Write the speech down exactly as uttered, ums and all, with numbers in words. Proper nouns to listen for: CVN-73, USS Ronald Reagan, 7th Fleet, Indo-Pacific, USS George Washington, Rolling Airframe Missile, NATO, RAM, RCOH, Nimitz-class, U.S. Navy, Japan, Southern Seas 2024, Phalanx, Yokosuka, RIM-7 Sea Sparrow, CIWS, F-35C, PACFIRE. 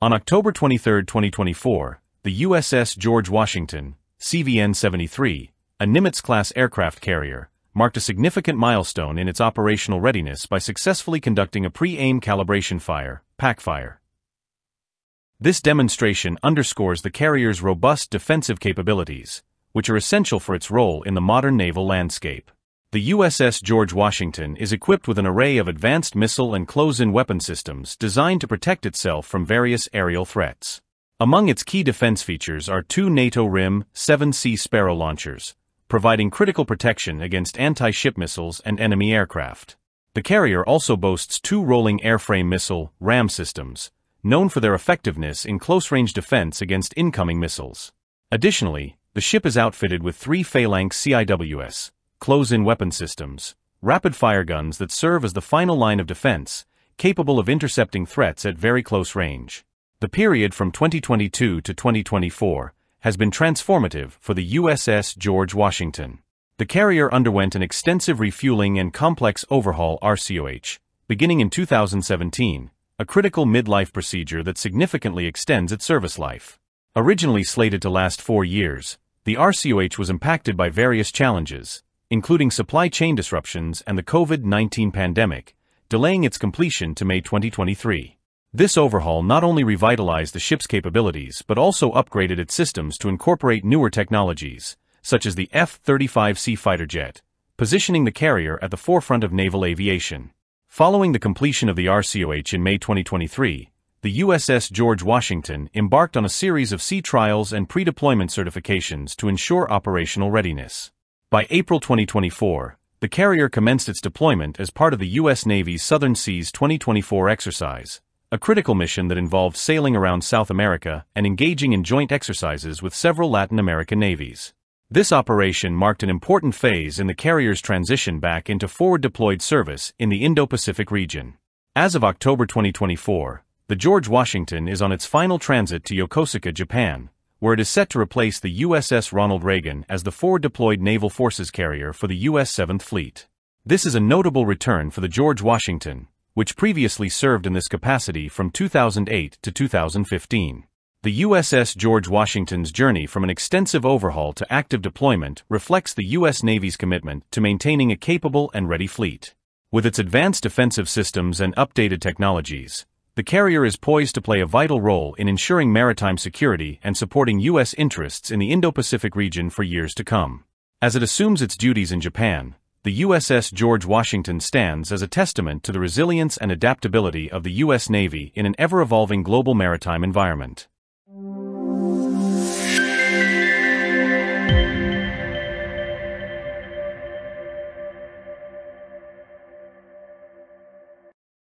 On October twenty-third, twenty twenty-four, the U S S George Washington, C V N seventy-three, a Nimitz-class aircraft carrier, marked a significant milestone in its operational readiness by successfully conducting a pre-aim calibration fire, PACFIRE. This demonstration underscores the carrier's robust defensive capabilities, which are essential for its role in the modern naval landscape. The U S S George Washington is equipped with an array of advanced missile and close-in weapon systems designed to protect itself from various aerial threats. Among its key defense features are two NATO R I M seven C Sparrow launchers, providing critical protection against anti-ship missiles and enemy aircraft. The carrier also boasts two rolling airframe missile, RAM systems, known for their effectiveness in close-range defense against incoming missiles. Additionally, the ship is outfitted with three Phalanx C I W S, close-in weapon systems, rapid-fire guns that serve as the final line of defense, capable of intercepting threats at very close range. The period from twenty twenty-two to twenty twenty-four has been transformative for the U S S George Washington. The carrier underwent an extensive refueling and complex overhaul R C O H, beginning in two thousand seventeen, a critical midlife procedure that significantly extends its service life. Originally slated to last four years, the R C O H was impacted by various challenges, including supply chain disruptions and the COVID nineteen pandemic, delaying its completion to May twenty twenty-three. This overhaul not only revitalized the ship's capabilities but also upgraded its systems to incorporate newer technologies, such as the F thirty-five C fighter jet, positioning the carrier at the forefront of naval aviation. Following the completion of the R C O H in May twenty twenty-three, the U S S George Washington embarked on a series of sea trials and pre-deployment certifications to ensure operational readiness. By April twenty twenty-four, the carrier commenced its deployment as part of the U S Navy's Southern Seas twenty twenty-four exercise, a critical mission that involved sailing around South America and engaging in joint exercises with several Latin American navies. This operation marked an important phase in the carrier's transition back into forward-deployed service in the Indo-Pacific region. As of October twenty twenty-four, the George Washington is on its final transit to Yokosuka, Japan, where it is set to replace the U S S Ronald Reagan as the forward-deployed naval forces carrier for the U S seventh Fleet. This is a notable return for the George Washington, which previously served in this capacity from two thousand eight to two thousand fifteen. The U S S George Washington's journey from an extensive overhaul to active deployment reflects the U S Navy's commitment to maintaining a capable and ready fleet. With its advanced defensive systems and updated technologies, the carrier is poised to play a vital role in ensuring maritime security and supporting U S interests in the Indo-Pacific region for years to come. As it assumes its duties in Japan, the U S S George Washington stands as a testament to the resilience and adaptability of the U S Navy in an ever-evolving global maritime environment.